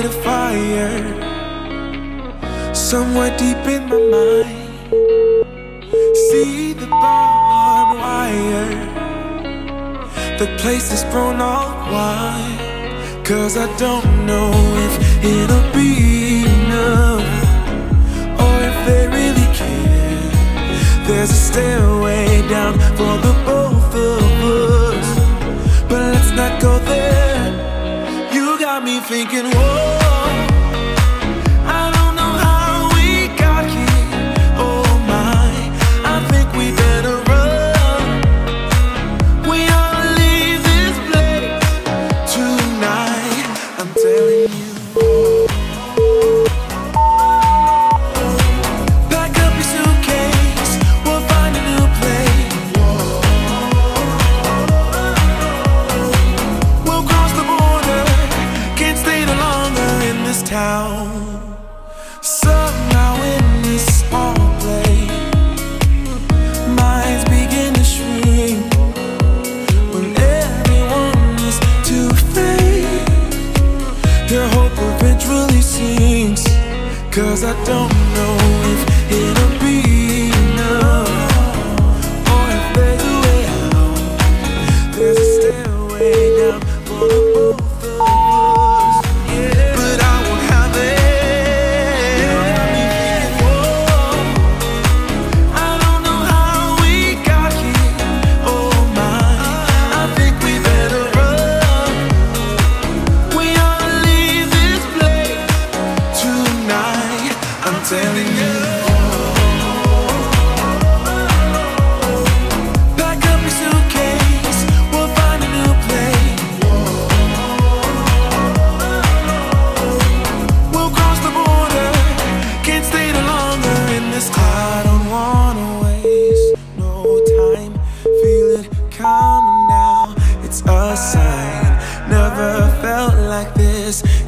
light a fire somewhere deep in my mind. See the barbed wire, the place is thrown all wide. Cause I don't know if it'll be enough, or if they really care. There's a stairway down for the both of us, but let's not go there. Got me thinking, whoa, I don't know how we got here. Oh my, I think we better run. We ought to leave this place tonight, I'm telling you. Pack up your suitcase, we'll find a new place. We'll cross the border, stay no longer in this town. Somehow in this small place, minds begin to shrink when everyone is too afraid. Their hope eventually sinks. Cause I don't know if it'll be enough, or if there's a way out. There's a stairway down for the both of us.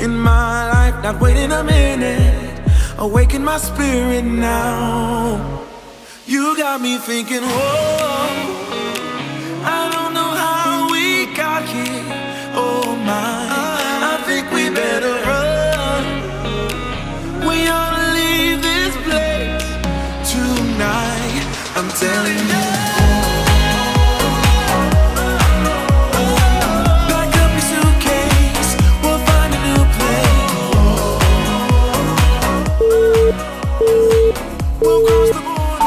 In my life, not waiting a minute, awaken my spirit now. You got me thinking, whoa, I don't know how we got here. Oh my, I think we better run. We ought to leave this place tonight, I'm telling you. We'll cross the border,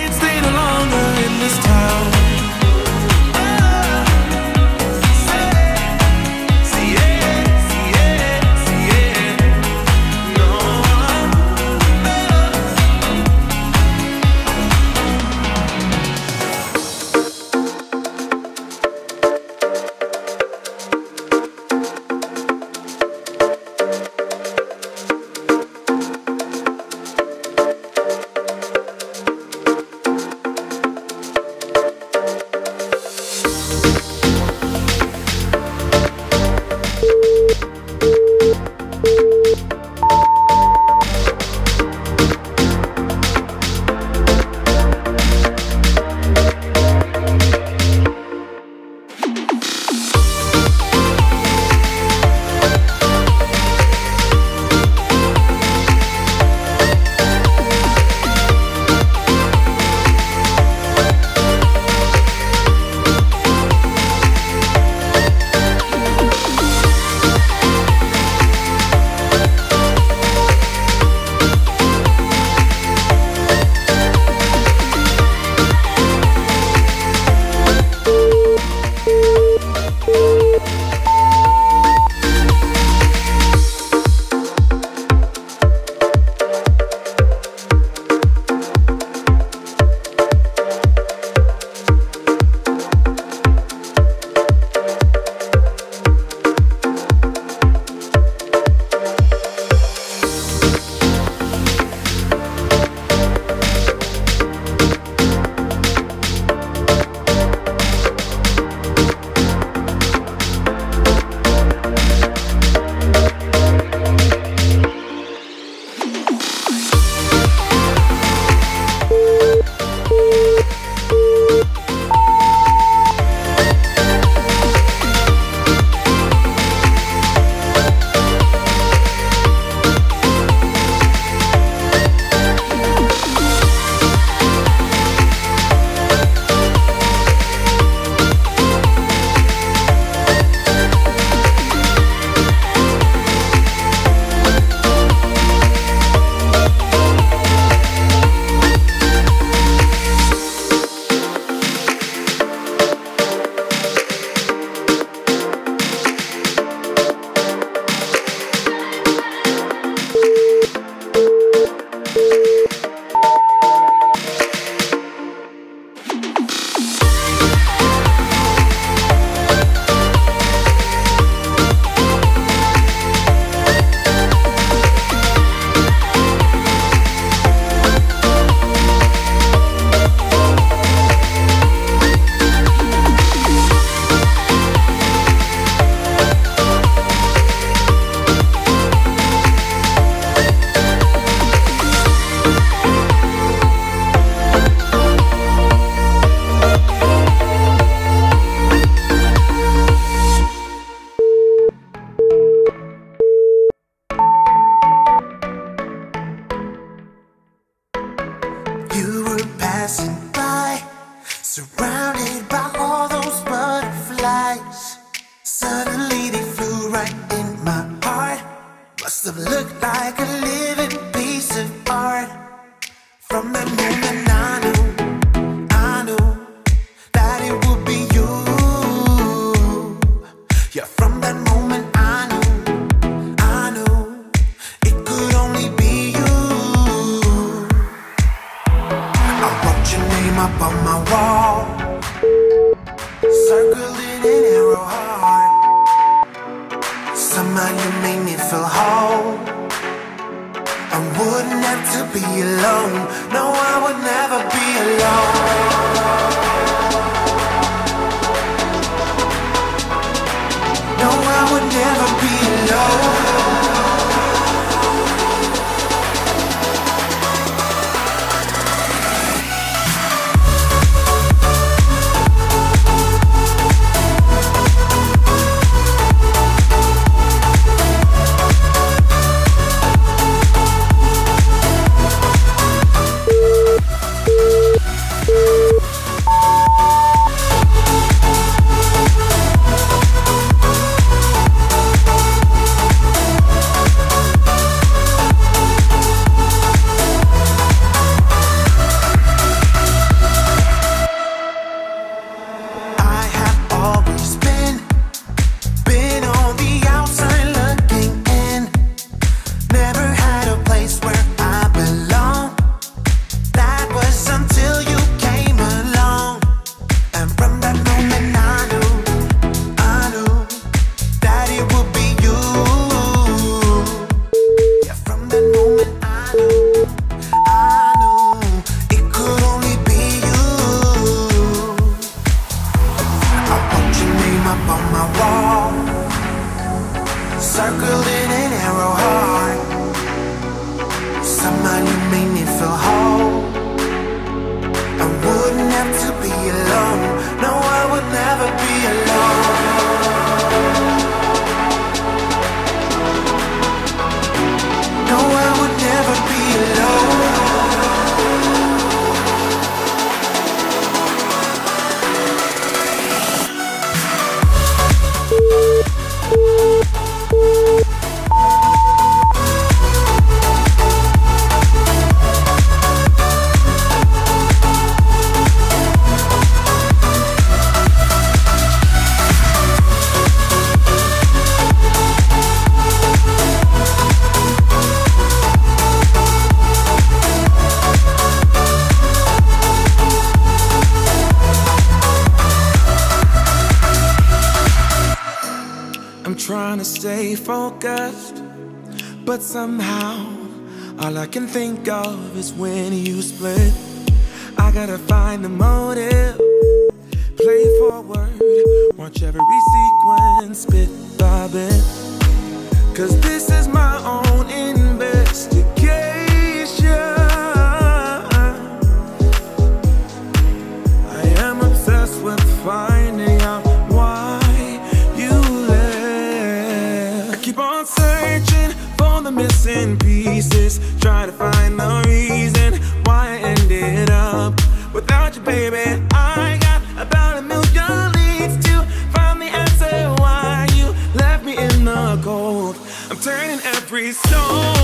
can't stay no longer. mind, you made me feel whole. I wouldn't have to be alone. No, I would never be alone. No, I would never be alone. Circled in an arrow high. Somehow you made me feel whole. I wouldn't have to be alone. No, I would never be alone. No, I would never be alone. Trying to stay focused, but somehow all I can think of is when you split. I gotta find the motive, play forward, watch every sequence bit by bit, 'cause this is my own investigation. I am obsessed with finding out missing pieces, try to find the reason why I ended up without you, baby. I got about 1 million leads to find the answer why you left me in the cold. I'm turning every stone